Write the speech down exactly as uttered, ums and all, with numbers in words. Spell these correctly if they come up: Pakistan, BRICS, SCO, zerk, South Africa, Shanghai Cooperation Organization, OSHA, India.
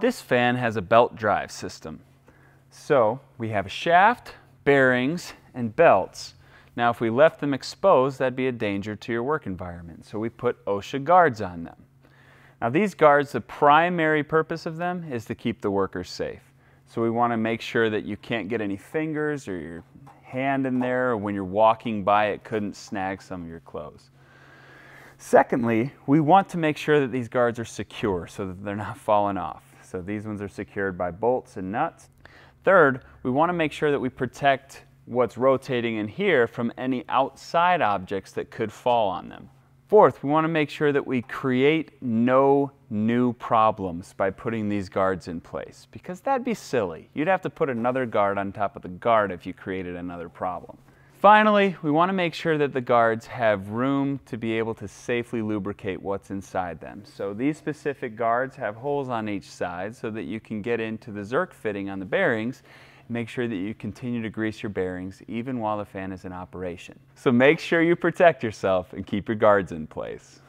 This fan has a belt drive system. So we have a shaft, bearings, and belts. Now if we left them exposed, that'd be a danger to your work environment. So we put OSHA guards on them. Now these guards, the primary purpose of them is to keep the workers safe. So we want to make sure that you can't get any fingers or your hand in there, or when you're walking by it couldn't snag some of your clothes. Secondly, we want to make sure that these guards are secure so that they're not falling off. So these ones are secured by bolts and nuts. Third, we want to make sure that we protect what's rotating in here from any outside objects that could fall on them. Fourth, we want to make sure that we create no new problems by putting these guards in place, because that'd be silly. You'd have to put another guard on top of the guard if you created another problem. Finally, we want to make sure that the guards have room to be able to safely lubricate what's inside them. So these specific guards have holes on each side so that you can get into the zerk fitting on the bearings and make sure that you continue to grease your bearings even while the fan is in operation. So make sure you protect yourself and keep your guards in place.